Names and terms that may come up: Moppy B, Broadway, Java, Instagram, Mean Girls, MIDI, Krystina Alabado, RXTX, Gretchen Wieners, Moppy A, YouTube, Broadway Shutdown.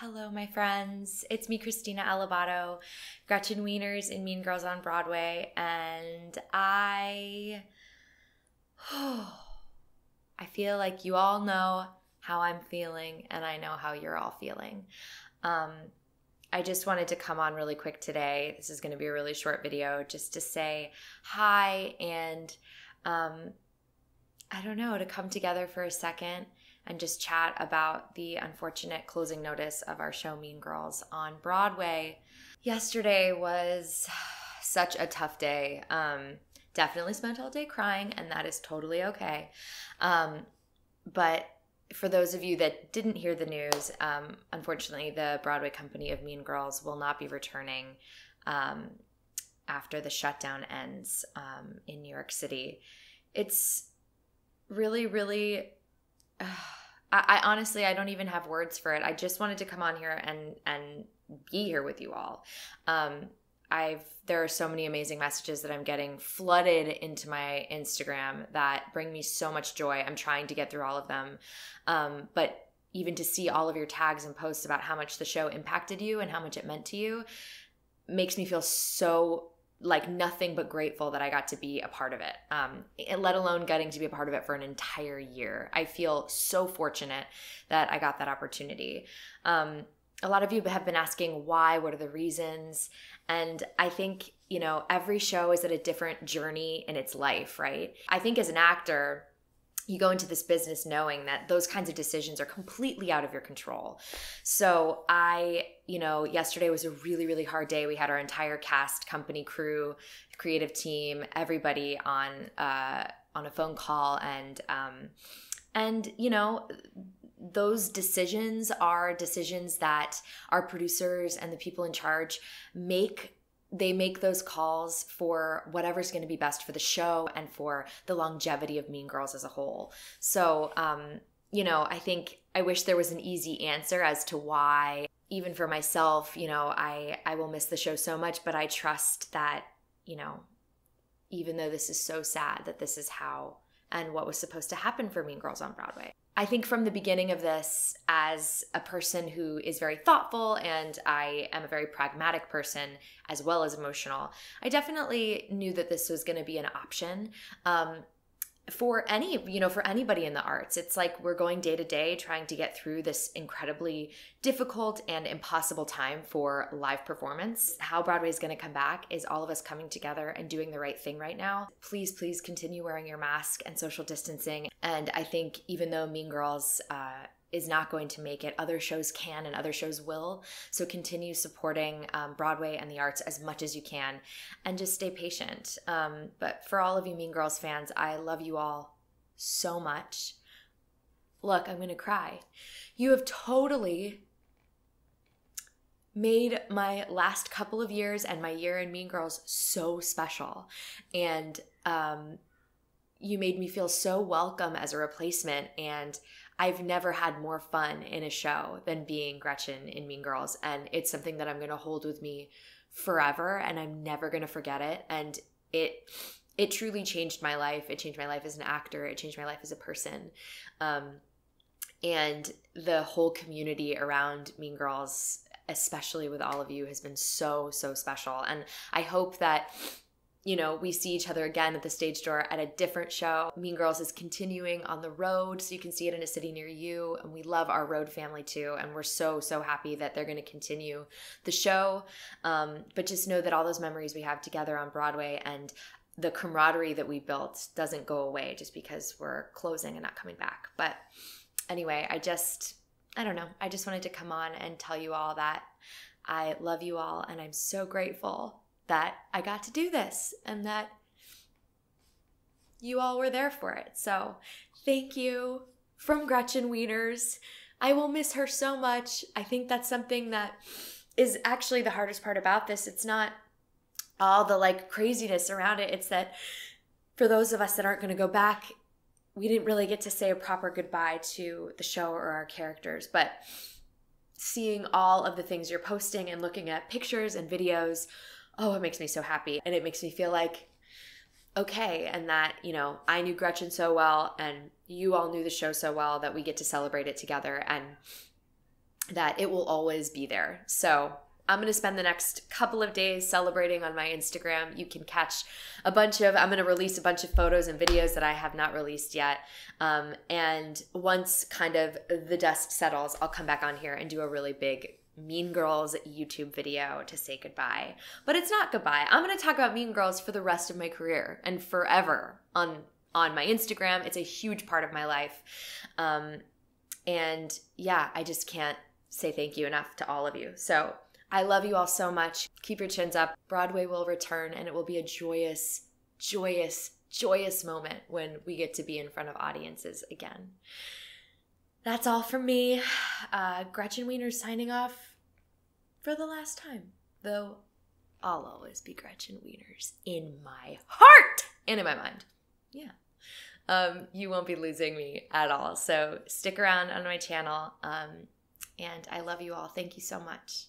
Hello, my friends. It's me, Krystina Alabado, Gretchen Wieners in Mean Girls on Broadway, and I feel like you all know how I'm feeling, and I know how you're all feeling. I just wanted to come on really quick today. This is going to be a really short video, just to say hi and I don't know, to come together for a second and just chat about the unfortunate closing notice of our show Mean Girls on Broadway. Yesterday was such a tough day. Definitely spent all day crying, and that is totally okay. But for those of you that didn't hear the news, unfortunately the Broadway company of Mean Girls will not be returning after the shutdown ends in New York City. It's really, really... I honestly, I don't even have words for it. I just wanted to come on here and be here with you all. There are so many amazing messages that I'm getting flooded into my Instagram that bring me so much joy. I'm trying to get through all of them. But even to see all of your tags and posts about how much the show impacted you and how much it meant to you makes me feel so like nothing but grateful that I got to be a part of it, let alone getting to be a part of it for an entire year. I feel so fortunate that I got that opportunity. A lot of you have been asking why, what are the reasons? And I think, you know, every show is at a different journey in its life, right? I think as an actor, you go into this business knowing that those kinds of decisions are completely out of your control. So yesterday was a really, really hard day. We had our entire cast, company, crew, creative team, everybody on a phone call. And you know, those decisions are decisions that our producers and the people in charge make. They make those calls for whatever's going to be best for the show and for the longevity of Mean Girls as a whole. So, you know, I think I wish there was an easy answer as to why. Even for myself, you know, I will miss the show so much, but I trust that, you know, even though this is so sad, that this is how and what was supposed to happen for Mean Girls on Broadway. I think from the beginning of this, as a person who is very thoughtful, and I am a very pragmatic person as well as emotional, I definitely knew that this was going to be an option for anybody in the arts. It's like we're going day to day trying to get through this incredibly difficult and impossible time for live performance. How Broadway is going to come back is all of us coming together and doing the right thing right now. Please, please continue wearing your mask and social distancing. And I think even though Mean Girls is not going to make it, other shows can and other shows will. So continue supporting Broadway and the arts as much as you can, and just stay patient. But for all of you Mean Girls fans, I love you all so much. Look, I'm gonna cry. You have totally made my last couple of years and my year in Mean Girls so special. And you made me feel so welcome as a replacement, and I've never had more fun in a show than being Gretchen in Mean Girls, and it's something that I'm going to hold with me forever, and I'm never going to forget it. And it truly changed my life. It changed my life as an actor. It changed my life as a person. And the whole community around Mean Girls, especially with all of you, has been so, so special. And I hope that, you know, we see each other again at the stage door at a different show. Mean Girls is continuing on the road, so you can see it in a city near you. And we love our road family too. And we're so, so happy that they're going to continue the show. But just know that all those memories we have together on Broadway and the camaraderie that we built doesn't go away just because we're closing and not coming back. But anyway, I don't know. I just wanted to come on and tell you all that I love you all, and I'm so grateful that I got to do this and that you all were there for it. So thank you from Gretchen Wieners. I will miss her so much. I think that's something that is actually the hardest part about this. It's not all the like craziness around it. It's that for those of us that aren't going to go back, we didn't really get to say a proper goodbye to the show or our characters. But seeing all of the things you're posting and looking at pictures and videos, oh, it makes me so happy. And it makes me feel like, okay, and that, you know, I knew Gretchen so well, and you all knew the show so well, that we get to celebrate it together. And that it will always be there. So I'm going to spend the next couple of days celebrating on my Instagram. You can catch a bunch of, I'm going to release a bunch of photos and videos that I have not released yet. And once kind of the dust settles, I'll come back on here and do a really big Mean Girls YouTube video to say goodbye. But it's not goodbye. I'm going to talk about Mean Girls for the rest of my career and forever on my Instagram. It's a huge part of my life. And yeah, I just can't say thank you enough to all of you. So I love you all so much. Keep your chins up. Broadway will return, and it will be a joyous, joyous, joyous moment when we get to be in front of audiences again. That's all from me. Gretchen Wieners signing off for the last time, though I'll always be Gretchen Wieners in my heart and in my mind. Yeah. You won't be losing me at all. So stick around on my channel, and I love you all. Thank you so much.